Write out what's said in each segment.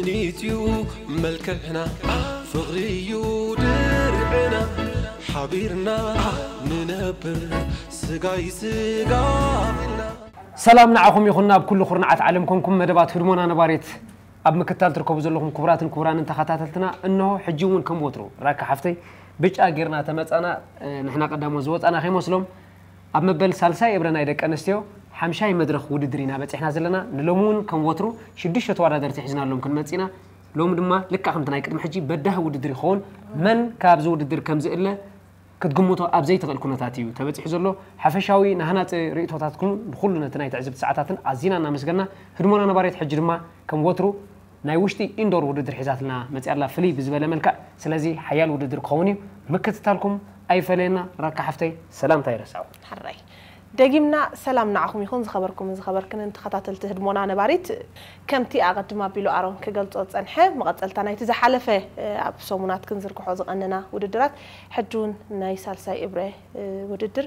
دنيتيو ملكنا فغريو دربنا حبيرنا ننبر سقاي سقابلنا سلام نعاكم يخونا بكل خرنعات عالمكمكم مدبات هرمونا نباريت أب مكتال تركبوا زلهم كبرات الكبران انتخاتاتنا إنه حجيون كم وترو راك حفتي بيج أجرنا تمت أنا نحنا قدام وزوات أنا خي مسلم أب مبل سالساي إبرنا يدك أنستيو حمشاي مدرخ وددرينا بس إحنا زلنا نلومون كم وترو شديش توارا درتي حزنا لهم كل متسينا لوم دمما لك أخمتنا يكتم حجي بدها وددري خون من كابزو وددري كم زئلة كتقمتو أب زي تقل كوناتيو تبتي حزلو حفشاوي نهنا ريت وتاتكون بخلنا تنايت عزب ساعتاتن عزينا نمسجنا هرمونا نباريت حجرما كم وترو نايوشتي إندور وددر حزاتنا متألا فلي بزبالة ملكا سلازي حيال وددر قوني مكة تالكم أي فلينا راكا حفتي سلام تيرسعو حراي دقيمنا سلام نعاكم يخون زخبركم زخبركن انت خطاتل تهرمونا نباريت كمتي أقدم ما بيلو أرون كقلتو تنحى مقتل تناي تزحلفه أبسومونات كنزر كحوز أننا وددرات حجون ناي سالساي إبره وددر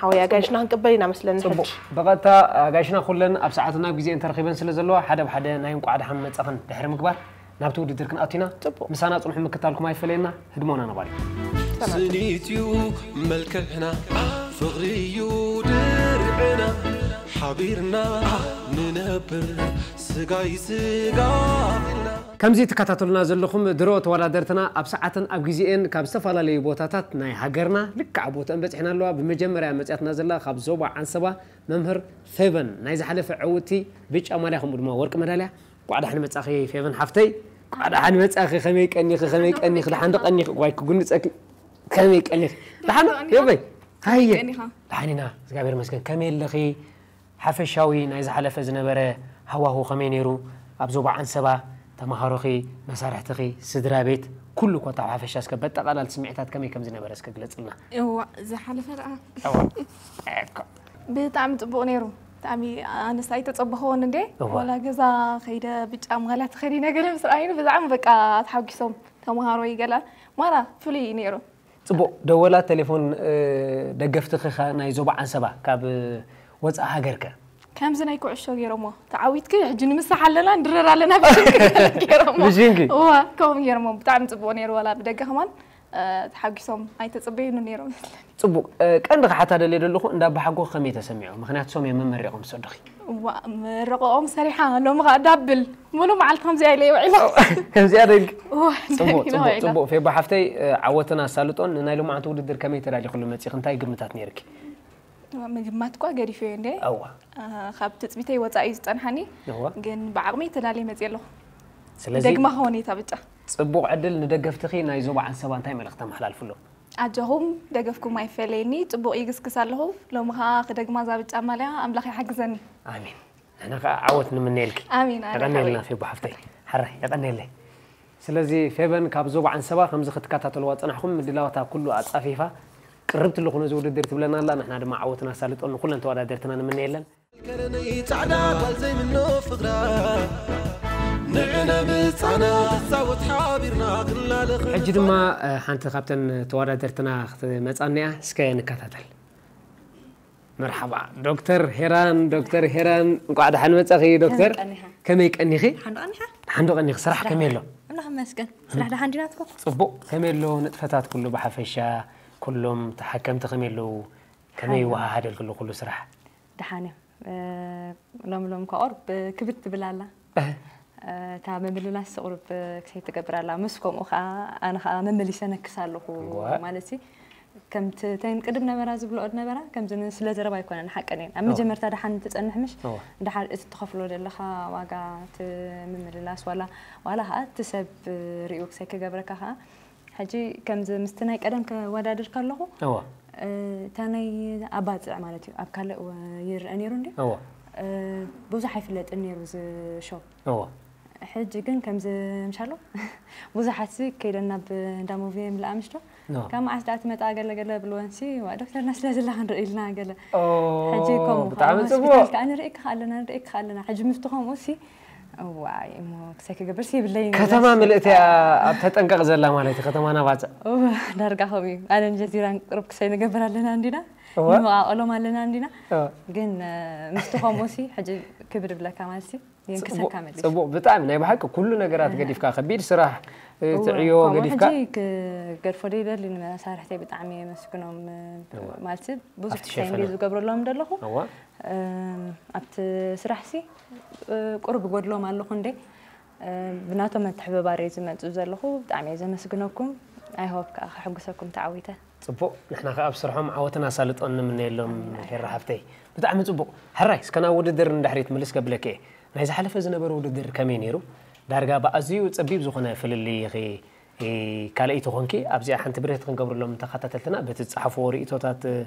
حويا جايشنا هنكبينا مثل نحج بقتا جايشنا خلنا أبساعتنا بجزئين ترخيبا سلزلوا حدا بحدا نايم قعد حمد صفن بحر مكبر نبتو وددركن أتينا مسانا تقول حمد كتالكم عيفلينا هدمونا نبالي سنيتيو ملكنا فغريو دربنا حبيرنا ننبر سقاي سقابلنا كمزي تكاتاتلنا زلخم دروت ولا درتنا أبساعتن أبجزئين كابسفالا لي بوتاتات ناي هاجرنا لك عبوت أنبت إحنا لوا بمجمرة متأتنا زلا خاب زوبا عن سبا ممهر فيفن نايز حلف عوتي بيج أماليهم بدما ورك مداليا وعد حنا متأخي فيفن حفتي وعد حنا متأخي خميك أني خميك أني خلحندق أني وايك قول متأخي خميك أني لحنا يبي هاي لحنينا زقابير مسكن كميل لخي حفشاوي نايز حلف زنبرة هوا هو خمينيرو أبزوبا عن سبا تمهارخي مسارحتخي سدرابيت كل قطع حفش اسك بتقلال سمعتات كمي كم زين برسك قلتلنا هو زحلف راه هو بطعم طبق نيرو طعمي انا سايت تصبخو ندي ولا غزا خيده بطعم غلات خدي نغير بسراين بزعم بقى تحوكسوم تمهارو يقلا مره فلي نيرو طبق دولا تليفون دغفتخي خنا يزوب عن سبا كاب وصا هاجرك كم زناي كعشو جيرمو تعويت كي حجن مسح علينا ندرر علينا جيرمو بجينكي هو كوم جيرمو بتاع مصبونير ولا بدقه كمان تحقسوم اي تصبينو نيرو صبو كان رخ حتى دلي دلخو اندا بحقو خمي تسمعو مخنيات سوم يممريقوم صدخي مرقوم سريحه لو ما دابل مولو معلت خمس زي لي وعيله كم زي ادك صبو صبو في بحفتي عوتنا سالطون نايلو معناتو وددر كمي تراجي كل متي خنتاي غمتات نيركي مجمعات كوا جري فين ده؟ أوه. خابت تثبتي وتعيز تنحني. أوه. جن بعقمي تلالي متيله. سلزي. دق ما هوني ثابتة. أبو عدل ندق فتخي نايزوب عن سبان تايم الختام حلال فلو. أجهم دقفكم ما يفعليني تبو إيجس كسرلهم لو ما خدق ما زابت أملها أملاخي حق زني. آمين. أنا عودنا من نيلك. آمين. أنا لنا في بحفتي حرة يبقى لي. سلزي فيبن كابزوب عن سبا خمس خدكات تلوات أنا خم دلوقتي كله أتقفيفه. قربت لكم نزود الدرت بلنا لا نحن ما عوتنا سالطون كلنا توارى درتنا من يلن كرني تعدا زي منو فقرا نعنا بصنا صوت حابرنا قلنا لخ حجد ما حنت خابتن توارى درتنا مصانيا اسكاي نكاتاتل مرحبا دكتور هيران دكتور هيران قاعد حنمصخي دكتور كمي قنيخي حندقني صراحه كمي له الله مسكن صراحه حنديناتكم صبو كمي له نطفتات كله بحفشه كلهم تحكمت خميلو كمي وهادل كله سرح دحاني لوم كقرب كبت بلالا تاع ممللا سقرب كسيت كبرالا مسكم اخا انا مملي سنكسالو مالتي كمت تين قدمنا مراز بلا قدنا برا كمت سلا زربا يكون انا حقني اما جمرتا دحان تصنحمش دحال تخفلو دلخا واغا ممللاس ولا هات تسب ريوك سيك كبركها حجي كم مستناي قدم كودادر كالله هو تاني اباطع مالتي اب كال يراني روندي هو بوزا حيفلط اني روز شوب هو حج جن كم زمشلو بوزه حسي كيدا نب دموفي ملامشتو كم عسلات مت أقل قلة بالوانسي ودكتور ناس لازل عن رئيلنا قلة حجيكم بتعمل تبوه كأنا رئيك خالنا رئيك خالنا حج مفتوحهم وسي واي مو سك جبرسي بالليل كتما ملئت أبتت أنك غزل لا مالتي كتما أنا بعت نرجع خوي أنا الجزيرة ربك سين جبر لنا عندنا ما أقوله ما لنا عندنا جن مفتوحهم وسي حج كبر بلا كمالسي ينكسر كامل. صبوا بتعمل أي بحكي كلنا جرات قد يفكر خبير صراحة تعيو قد يفكر. هجيك قرفريدة لأن صار حتى بتعمي مسكنهم مالتي بوزك تشينجز وقبر لهم دلهم. أبت صراحسي قرب قبر لهم على لخندي بناتهم ما تحب باريز ما تزال لهم بتعمي زي مسكنكم أي هوب كحقوسكم تعويته. صبوا نحن خاب صراحهم عوتنا سالت أن من اللهم هالرحفتي بتعمل صبوا هالرئيس كنا ولد درن دحريت ملصق قبلك إيه. نايز حلف إذا نبرو در كمينيرو درجة بأزيو تبيب زخنا في اللي غي كلاي تخونكي أبزي حنت بريت خن قبر لهم تقطع تلتنا بتتصحف وري توتات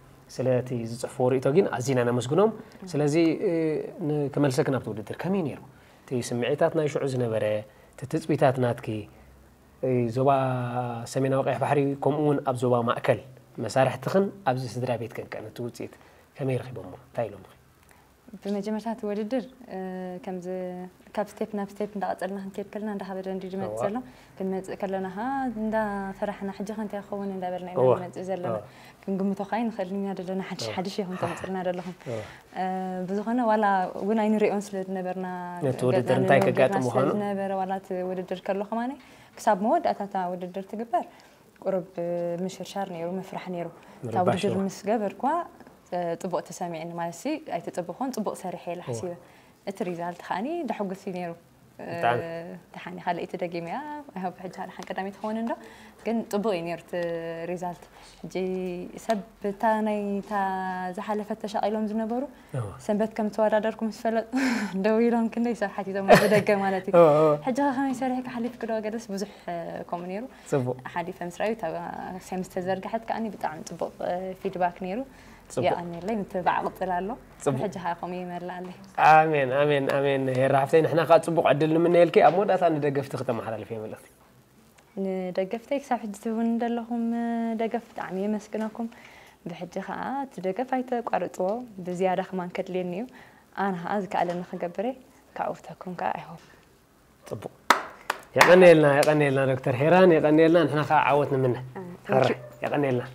سلاتي زفوري تاجين عزين أنا مسجونهم سلزي كمل سكن أبطول الدر كمين يرو تي سمعتاتنا يشوع زنا برا تتثبيتاتنا تكي زبا سمينا وقع بحري كمون أبزبا مأكل مسارح تخن أبز سدرا بيت كانت توتيت كمير خبهم تايلهم بمجموعة توردر كم ز كاب ستيب ندعت لنا هنتيب كلنا نده برا ندير متزلنا كنمت كلنا ها نده فرحنا حجي خنتي أخونا نده برا نعمل متزلنا كنقوم متوقعين خلينا ندلنا حدش يهم تمتلنا دلهم بزخنا ولا قلنا ينري أنس لنا برا توردر نتاعك جات مهانة لنا برا ولا توردر كله خماني كسب مود أتاتا توردر تجبر قرب مشر شارني رو مفرحني رو توردر مسجبر كوا طبق تسامي إن مالسي أي تطبقون طبق سريحي لحسيبه التريزال تخاني ده حق سينيرو تحاني خلي تدقي مياه هو بحجها لحن كدامي تخون إنه كن طبقي نير تريزالت جي سب تاني تا زحلة فتشة أيلهم زمنا برو سنبت كم توارا داركم سفلت دويلهم كنا يسرحتي ده ما بدك مالتي حجها خمي سريحك حليف كده قدس بزح كومنيرو حالي فمسرعي تا سامستزر جحت كأني بتعمل طبق فيدباك نيرو يا أمين لين تبع قتلالو حجها قومي مرلالي آمين آمين آمين هرفتين إحنا قاعد صبوا عدل من الكي أمود أثناء دقفت ختم على الفيلم اللطي دقفت إيش سافد تون دلهم دقفت عمي مسكنكم بحجها عاد دقفت هيتك عرضوا بزيادة خمان كتلينيو أنا هذا كألنا خجبري كعوفتكم كأيهم صبوا يا قنيلنا دكتور هيران يا قنيلنا إحنا خا عودنا منه هر يا قنيلنا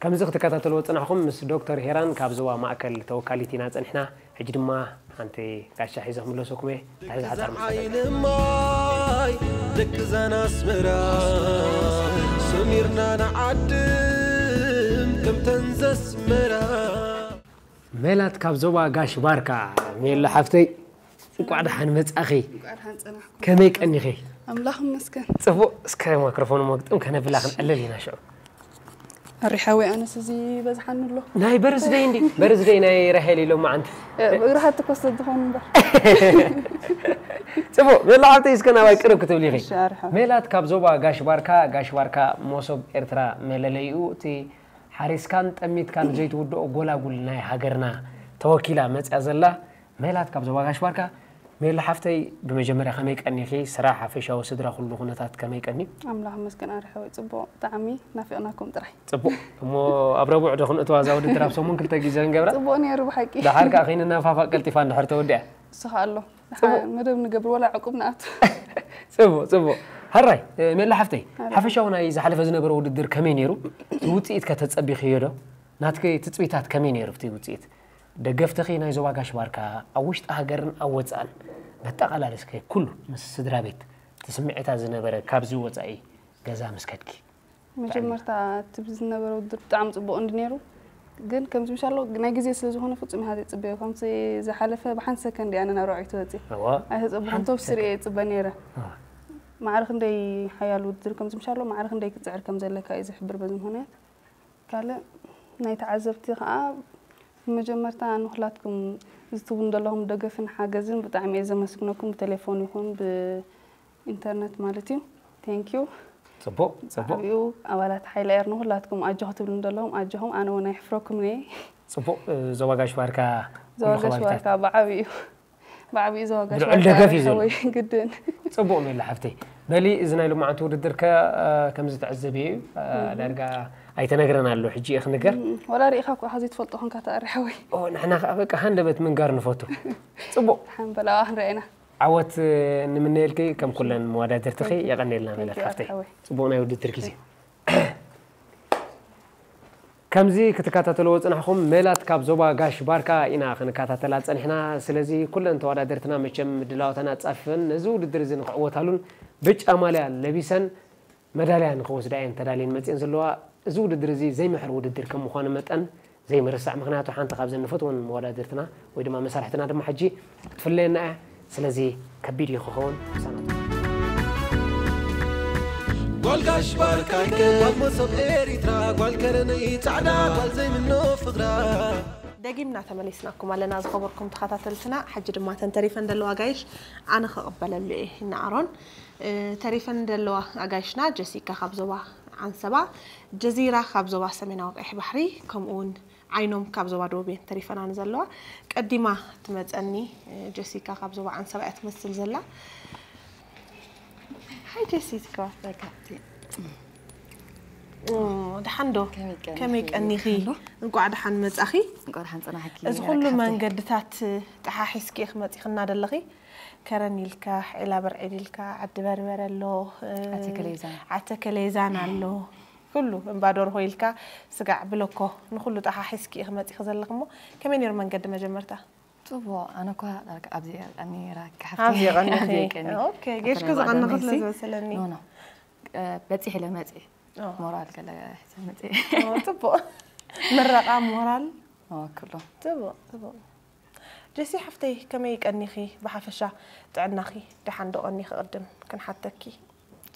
كم زخت كاتت الوقت أنا أخون مس دكتور هيران كابزوا ما أكل توكالي تناز إحنا حجر ما أنتي كاش حيزهم لو سكمة حيز حتر ماي دك زناس مرا سميرنا نعدم كم تنزس مرا ملت كابزوا قاش باركا ميل حفتي قعد حنمت أخي كميك أني خي اللهم مسكين صفو سكاي ميكروفون وقت أمكن في الآخر قللينا شو الرحاوي أنا سزي بزحن له. ناي برز ديندي برز دين ناي رحيلي لو ما عندي. راحت تقصد دخون بح. شوفوا ملا عطي إسكنا ويكرب كتب لي غي. ملا تكابزوبا قاش باركا موسب إرترا ملا ليو تي حارس كان تأميت كان جيت ودو قول ناي حجرنا توكيلا مت أزلا ملا تكابزوبا قاش باركا ملا حفتي بمجمرة خميك أني خي صراحة في شو صدر خلو خناتات كميك أني. الله مسكين أرحوي تبو طعمي نافئناكم ترحي. تبو مو أبربو عد خن أتواز أود تراب سومن كل تجيزان جبرة. تبو أني أروح أكيد. ده حركة أخينا نافع كلتي فان حرت ودع. صح الله. مدر نجبر ولا عقوبنا أت. تبو هالرأي ملا حفتي حفي شونا إذا حلف زنا برود الدر كمين يرو توتيت كتت أبي خيره ناتك تتويتات كمين يرو توتيت. دقفت خينا إذا واقع شواركا أوشت أهجرن أوتسأل بتقال على سكيت كله مس درابيت تسمعت هذا النبرة كابزوة أي جزاء مسكتكي. مجمرة تبز النبرة ودرب تعمد أبو أندنيرو جن كم إن شاء الله ناجزي سلزوهنا فطم هذه تبيه خمسة زحلفة بحن سكندي أنا نروح توتي. هذا أبو حنطوب سريع تبنيرة. معرخ ندي حيال ودير كم زمشارلو معرخ ندي كتزعر كم زي لك إذا حبر بزم هناك قال نايت عزبتي خا مجمرت عن أخلاتكم زتون دلهم دقفن حاجزين بتعم إذا مسكناكم بتليفونكم بإنترنت مالتي thank you صبوا صبوا أولاد حيل إيرنو أخلاتكم أجهت بلون دلهم أجهم أنا ونحفركم ليه صبوا زواجش واركا زواجش واركا بعبيو بعبي زواجش واركا قوي جدا صبوا من لحفتي بلي إذا نايلو مع تور الدركا كم زتعزبي لأرجع أيتناقرنا اللو حجي أخ نقر ولا ريخاك وحزيت فلتو هنك تقرحوي أو نحن أبغى هندبت من قرن فوتو صبوا الحمد لله رأينا عوت إن من نيلكي كم كلن مواد ترتخي يغني لنا من الخفتي صبوا نايود التركيزي كم زي كتكاتلوت أنا حكم ملات كابزوبا قاش باركا إنا خن كاتلات إحنا سلزي كلن توارد درتنا مجمع دلوتنا تصفن نزود الدرزين قوتالون بيج أماله لبيسن مدالين خوز داين تدالين متين زلوا زود الدرزي زي ما حرود الدر كم مخان متأن زي ما رسع مخناته حان تخبز النفط ونوارد درتنا وإذا ما مسرحتنا دم حجي تفلينا سلزي كبير يخون سنة والقاش باركاك والمصب إيريترا والكرني تعنا والزي منو فقرا داقيمنا ثمانيسناكم على ناس خبركم تخطات السنة حجر ما تنتريفن دلوا قايش أنا خقبل اللي نعرون تريفن دلوا قايشنا جسيكا خبزوا عن سبا جزيرة خبزوا سمينا وقح بحري كمون عينهم كابزوا دوبين تريفن عن زلوا قديما تمزقني جسيكا خبزوا عن سبا تمثل زلا هاي جسيتك واحدة كابتن. ده حندو. كميك أني خي. نقعد حن مزأخي. نقعد حن أنا حكي. إذا كل ما نقدرتات تحاحس كي خمتي خلنا دلغي. كرني الكاح إلى برعي الكاح عتبر ورا اللو. عتكليزان. عتكليزان اللو. كله من بعد ورهو الكاح سقع بلوكه نخلو تحاحس كي خمتي خزل لقمه كمين يوم ما نقدم جمرته. طبعا أنا كوا لك أبدي أني راك حفيظ أني كني أوكي جيش كذا غنى غزل مثلاً نو بتي حلو متي مورال كلا حسن متي طبعا مرة قام مورال كله طبعا جسي حفتي كميك أني خي بحفشة تعنا خي تحندو أني خقدم كن حتى كي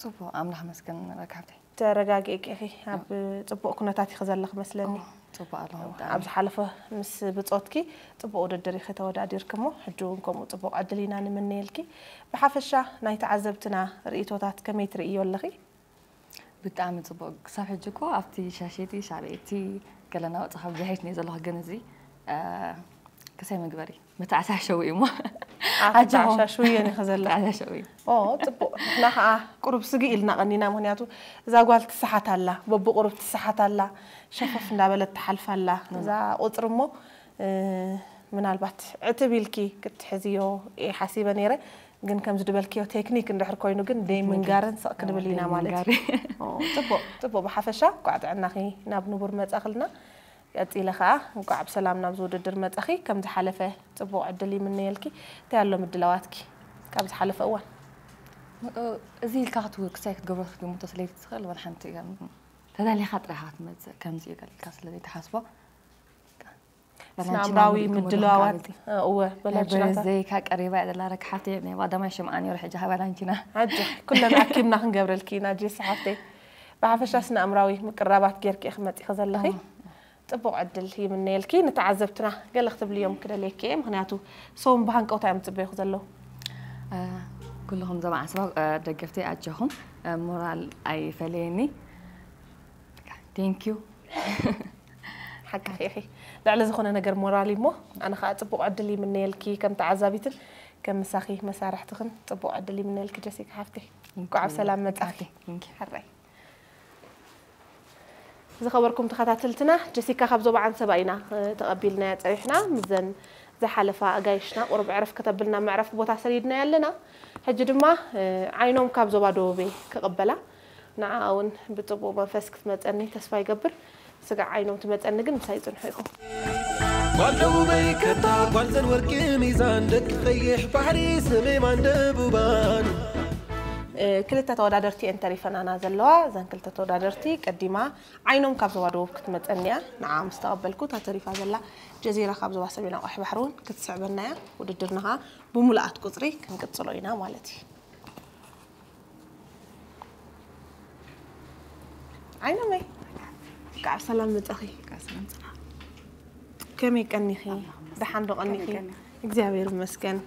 طبعا أم لحمس كن راك حفتي ترجعك أخي عب طبعا كنا تعطي خزل لك مثلاً طبعا عبد حلفة مس بتصوتكي طبعا ودري ختة ودادير كمو حجونكم طبعا عدلينا نمنيلكي بحفشة نايت عزبتنا رئيتو تات كميت رئي ولا غي بتعمل طبعا صح حجكو عفتي شاشيتي شعبيتي كلنا وتصحب زهيتني زلها جنزي كسيم جبري متعسى شوي ما عجبهم شوي يعني خزل عسى شوي طب نحنا قرب سقي لنا غنينا مهنياتو إذا قالت سحات الله ببو قرب سحات الله شففنا بلد حلف الله إذا أطرمو من البات عتبيلكي كنت حزيو حسيبة نيرة جن كم زد بالكي وتكنيك إن رح كوينو جن دايم من جارن سأكد بلينا مالتي طب بحفشة قعد عنا خي نابنو برمت أخلنا يأتي لخاء وقع بسلامنا بزود الدرمات أخي كم تحلفه تبوا عدلي مني الكي تعلم الدلواتك كم تحلف أول زي الكات وكسيت قبل في متصلي تشتغل والحين تيجي هذا اللي خاطر حات متى كم زي الكاس الذي تحاسبه نعم راوي من الدلوات هو بلجنة زي كاك قريبة إذا لارك حاتي يعني وده ما يشمعني وراح يجها بلجنة عجب كلنا أكيمنا قبل الكينا جي صحتي بعرفش أسنا أمراوي مقربات غيرك إخمتي خذ اللخي تبوا عدل هي من نيلكي نتعذبتنا قال اختب لي يوم كده ليك كم هناتو صوم بهنك أو تعمل تبي خذله كلهم زمان سوا دقفتي أجهم مورال أي فليني thank you حق أخي لا لازم خونا نجر مورالي مو أنا خا تبوا عدل لي من نيلكي كم تعذبتن كم مساخي مسارح تخن تبوا عدل لي من نيلكي جسيك حفتي قعب سلامة أخي حري إذا خبركم تخاتلتنا جسيكا خبزوا عن سبعينا تقبلنا تعيحنا مزن زي حلفة أجايشنا وربع عرف كتب لنا معرف بوتا سريدنا لنا هجد ما عينهم كابزوا دوبي كقبلة نعاون بتبو منفسك تمتأني تسفى يقبر سقع عينهم تمتأني قن مسايزن حيكم والدوبي كتاب والزن ورقي ميزان دك خيح بحري سمي من دبوبان كلتا تودادرتي أنت ريفنا أنا زلوا زين كلتا تودادرتي قديمة عينهم كابزوا دوب كتمت أنيا نعم مستقبلكو تريفا زلا جزيرة كابزوا سبينا وأح بحرون كتسعبنا وددرناها بملأت قطري كنقتصلوا هنا مالتي عينا مي كع سلامت أخي كع سلامت كمي كأني خي دحندو أني خي إجابير مسكن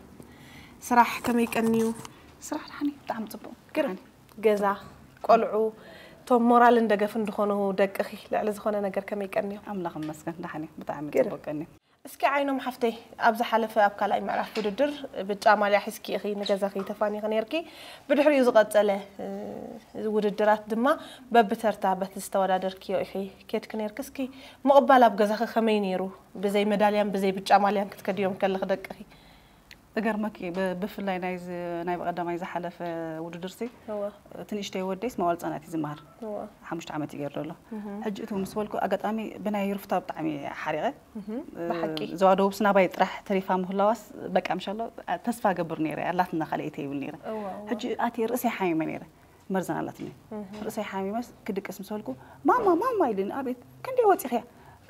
صراحة كمي كأنيو صراحة حني دعم طبوا كرني جزع قلعو توم مورال إن دقف ندخونه دق أخي لعل زخونه نجر كمي كأنيو أملاق مسكن دحني بدعم طبوا كأني اسكي عينهم حفتي أبز حلف أبكى لا يمعرف بدر بتجمع لي حسكي أخي نجزا خي تفاني غنيركي بدحر يزغط له ودرات دما ببترتا بتستودا دركي أخي كيت كنيركسكي مقبلة بجزا خي خمينيرو بزي ميداليان بزي بتجمع لي كنت كديوم كل خدك أخي تجرمكي بفلاي نايز نايب قدام يز حلف ودرسي هو تنشتي وديس ما والصنعة تزمهر هو حمشت عمتي جرله حجتهم سوالكو أقطعمي بناي رفطة بطعمي حريقة بحكي زودوا بسنا بيت رح تريفهم هلاس بك إن شاء الله تصفى قبر نيرة الله تنخليتي والنيرة حج أتي رأسي حامي نيرة مرزنا الله تني رأسي حامي بس كدك اسم سوالكو ماما يدين أبيت كندي واتي خيا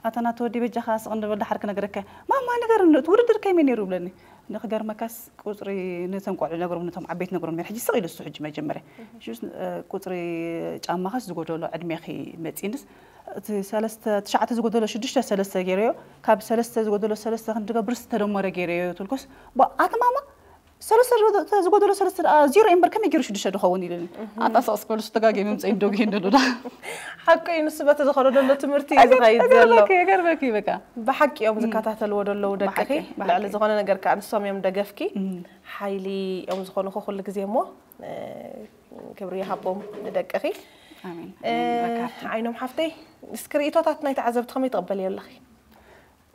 أتنا تودي بيت خاص عند ولد حركنا جركة ماما نقدر نتورد كي مني روبلني نقدر مكاس كوتري نسمع على نقرب نتهم عبيت نقرب من حدي صغير السحج ما جمره شو كوتري أما خاص زوجة ولا عدمي خي متينس سالست تشعت زوجة ولا شدشت سالست جريو كاب سالست زوجة ولا سالست خندق برست رمرة جريو تلقص بقى ماما سالست زوجة ولا سالست زيرو إمبر كم يجرو شدشت دخواني لين أتاساس كل شتاقة جيمز إندوجين دلولا حكي نسبة تدخل ولا تمرتي زغايد زلوا أقربكي بكا بحكي أم زكاة تحت الوضع اللي ودك أخي لعل زغانا نجرك عن الصام يوم دقفكي حيلي أم زغانا خو خلك زي مو كبري حبهم دك أخي آمين عينهم حفتي سكريتو تاتنا يتعذب تخمي تقبل يلا أخي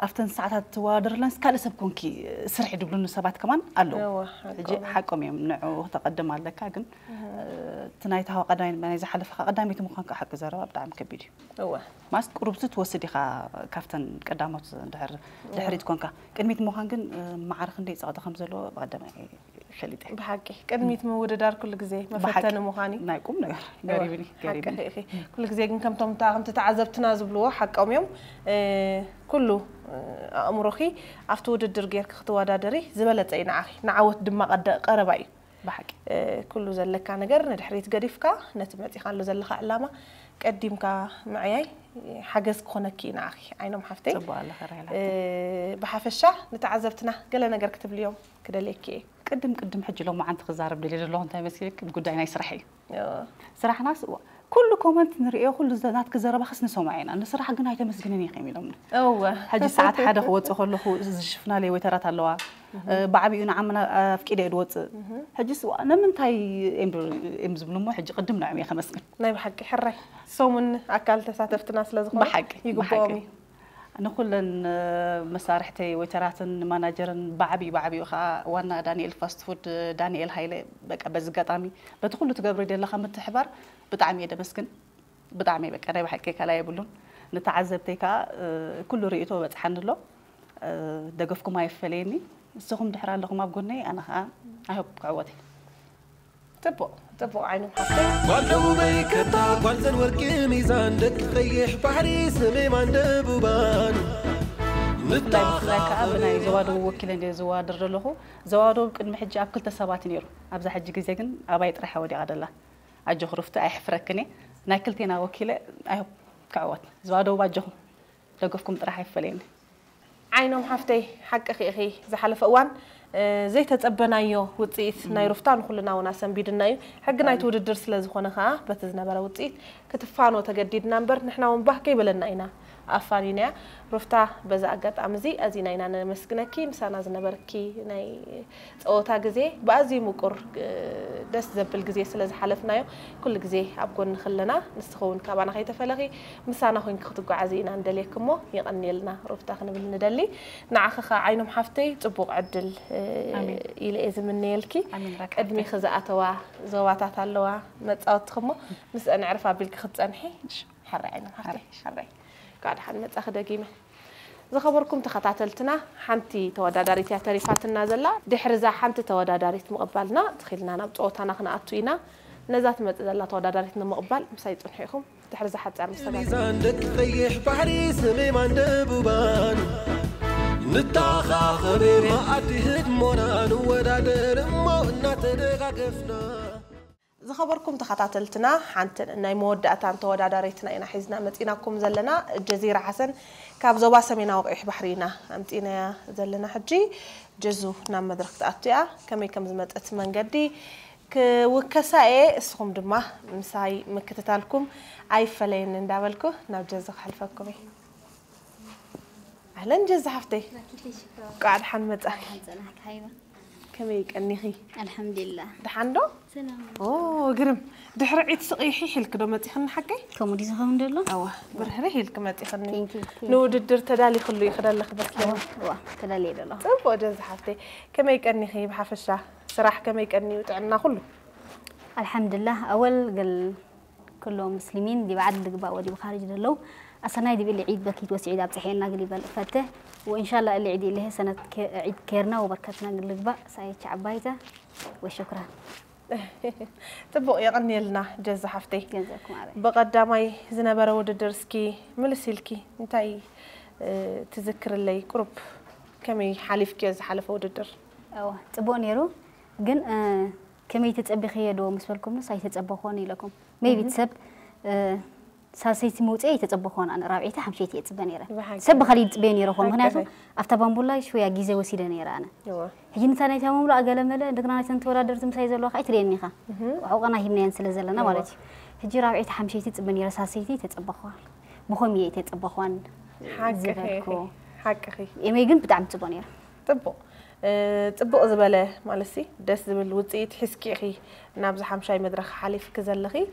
أفتن ساعات توادر لانس قال سبكونكي سرح يدبلون سبعة كمان ألو حكومي منعه تقدم على كاجن تنايت هوا قدام من زي حلف قدامي تمخانك حق زراب بدعم كبير هو ماست قربت وصدي خا كفتن قدامه دحريت كونكا كلمة تمخانجن معرخن دي ساعات خمسة لو قدام خليته بحكي كلمة مورد دار كل جزء ما فتنا مخاني نايكم نجار قريبني أخي كل جزء كم تم تعم تتعذب تنازب له حق أم يوم كله أمرخي عفتود الدرجير خطوة داري زبالة أي نعخي نعوت دماغ قرباي بحكي كله زلك أنا جرن الحريت قريفك نتمتي خلوا زلك علامة قديم كا معي حجز خناكي نعخي عينهم حفتي صباح الخير بحفشة نتعذبتنا قالنا جر كتب اليوم كده ليكي قدم حج لو ما عند خزار بدليل الله أنت مسكيك بقول دعينا يسرحي صراحة ناس كل كومنت نريه كل زنات كزارة بخص نسمعين أنا صراحة قلنا هاي مسجنين يقيم لهم أوه حاجة ساعات حدا خوت أخلو خو شفنا لي وترات اللواء بعبيون عمنا في كده الوقت حاجة سوا أنا من تاي إمزبلون مو حاجة قدمنا عمي خمس سنين ناي بحكي حري صومن أكلت ساعات افتناس لازم بحكي يقومي أنا كلن مسارحتي وتراتن ماناجرن بعبي وخا وانا دانيال فاست فود دانيال هايلي بقى بزقطامي بدخل تقبري ديال خمت حبر بطعمي دمسكن بطعمي بك انا بحكي كلا يبلون نتعذبتيكا كل ريتو بتحنلو دقفكم ما يفليني السخم دحران لكم ما بقولني انا ها اهب قوتي تبو عينهم حقي قلبو بيكتا قلزن ورقي ميزان دك فيح بحري سمي ما ندبوبان نتاع لك ابناي زوادو وكيلن دي زوادر دلهو زوادو قد محج اب كلتا سبات نيرو ابزا حج غزي كن اباي طرحا ودي عدله اجو خرفته اي حفركني ناكلتينا وكيله اي كعوات زوادو باجهم دقفكم طرحا يفليني عينهم حفتي حق اخي زحلف اوان زي تتقبنايو وطيت ناي رفتان كلنا وناسن بيدنايو حقنا يتوددر سلا زخونه خا بتزنبره وطيت كتفانو تجديد نمبر نحنا ونبحكي بلناينا عفانينا رفتا بزا اغطام زي ازيناينا نمسكنكي مسانا زنبركي ناي صوتا غزي بازي مقر دس زبل غزي سلا زحلفنايو كل غزي ابكون خلنا نسخون كابانا خي تفلخي مسانا خوين كتقعزينا ندليكمو يقني لنا رفتا خنبل ندلي نعخخا عينهم حفتي طبق عدل إلى إذا من نيلكي أدمي خزأتوا زواتات اللوا متأتخمو بس أنا عارفة بالك خد أنحي حرعنا حرعي قاعد حن متأخذ قيمة إذا خبركم تختعتلتنا حنتي توداداري تعريفات النازلة دحرزة حنتي توداداري مقبلنا دخلنا نبتوتنا خنا أطوينا نزات مزلا تودادارتنا مقبل مسايد ونحيهم تحرز حد عم السبب. زخبركم تخطاتلتنا حنت ناي موداتا تودادارتنا انا حزنا متيناكم زلنا جزيره حسن كاب زوبا سمينا وقيح بحرينا امتينا زلنا حجي جزو نام مدرك تاتيا كمي كم زمطت منغدي وكساي اسخم دما مساي مكتتالكم اي فلين نداولكو ناب جزو خلفكم. اهلا جزو حفتي قاعد حنمت كميك أنيخي الحمد لله دحندو سلام أوه قرم دحرعت صقيحي حلك دوما تخن حكي كمودي زخم دلو أوه برهري حلك ما تخن نود الدر تدالي خلي خلال خبرك يوم أوه تدالي دلو طب وجز حفتي كميك أنيخي بحفشة صراحة كميك أني وتعنا خلو الحمد لله أول قل كلهم مسلمين دي بعد بقى ودي بخارج دلو السنة دي باللي عيد بكيت وسعيد عبد الحين قلبا الفتة وإن شاء الله اللي عيد اللي هي سنة عيد كيرنا وبركتنا قلبا سعيد شعبايته وشكرا. تبقى يغني لنا جزا حفتي. جزاكم عليك. بقدامي زنبرة ودرسكي ملسلكي انتي تذكر لي قرب كمي حليفك يا زحلف وددر. أوه تبقى نيرو جن كمي تتأبي خيادو مسولكم سعيد تتأبى خوني لكم ما بيتسب ساسيت موتي تطبخون انا رابعيته حمشيتي تبنيره سب خليت بينيره هون هناك افتى بامبولا شويه غيزه وسيدنيره انا حجي نتانا تماملا اغلمله دغنا تنتورادرتم سايزلو خا ايترينيخه وعقنا هيمنين سلازلنا مالتي حجي رابعيته حمشيتي تبنيره ساسيتي تطبخوال بخوميه تطبخوان حقكي حقكي امي جن بتعم تبنيره طبو طبق زباله مالسي داس زبل وطيت حسكي اخي نابز حمشاي مدرخ حليف كزلخي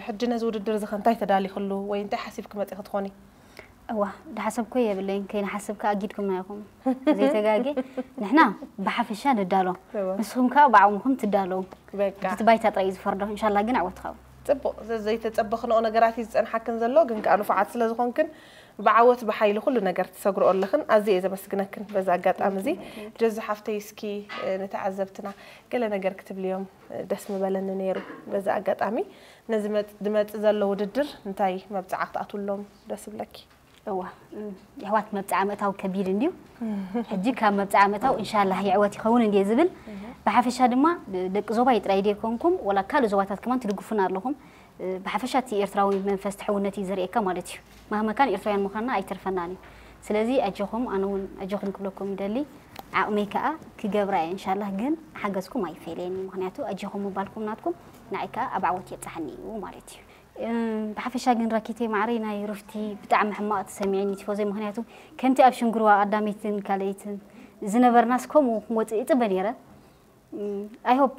حجنا زود الدرز خنتاي تدالي خلو وين انت حسبك ما تخوني اوه ده حسبكو يا بالله كاين حسبك اجيدكم نايكم زي تغاغي نحنا بحفشه ندالو نسهم كا بعومكم تدالو بكا تباي تطريز فرده ان شاء الله كن عوتخاو طبق زي تطبخنو نغراتي زنحكن زلو كن كانو فعات سلا زخونكن بعوت بحيل كل نجار تسجروا لخن أزي إذا بس جناكن بزعجات أمزي جزء حفتيسكي نتعذبتنا كلا نجار كتب اليوم دسم بلن نيرو بزعجات أمي نزمت دمت زلوا وددر نتاي ما بتعقت أطولهم دسم لك أوه يعوات ما بتعمتها وكبير نديو حديك ما بتعمتها وإن شاء الله يعوات يخون ندي زبل بحفش هذا ما دك زوايت رأيكمكم ولا كل زواتات كمان تلقفنا لهم بحفشاتي إرتراوي من فستحونتي زريكا مالتي مهما كان إرتراوي مخنا أي ترفناني سلازي أجهم أنا أجهم كلكم يدلي عأميكا كجبرة إن شاء الله جن حجزكم أي فيلين مخناتو أجهم وبالكم ناتكم نعيكا أبعوتي تحني ومالتي بحفشة جن ركيتي معرينا يرفتي بتعم حمات سمعيني تفوزي مخناتو كنت أبشن جروا قداميتن كليتن زنبر ناسكم وموت إتبنيرة I hope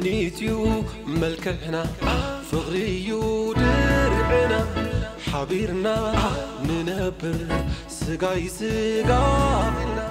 سنيتيو ملكنا فغريو درعنا حبيرنا ننبر سقاي سقاينا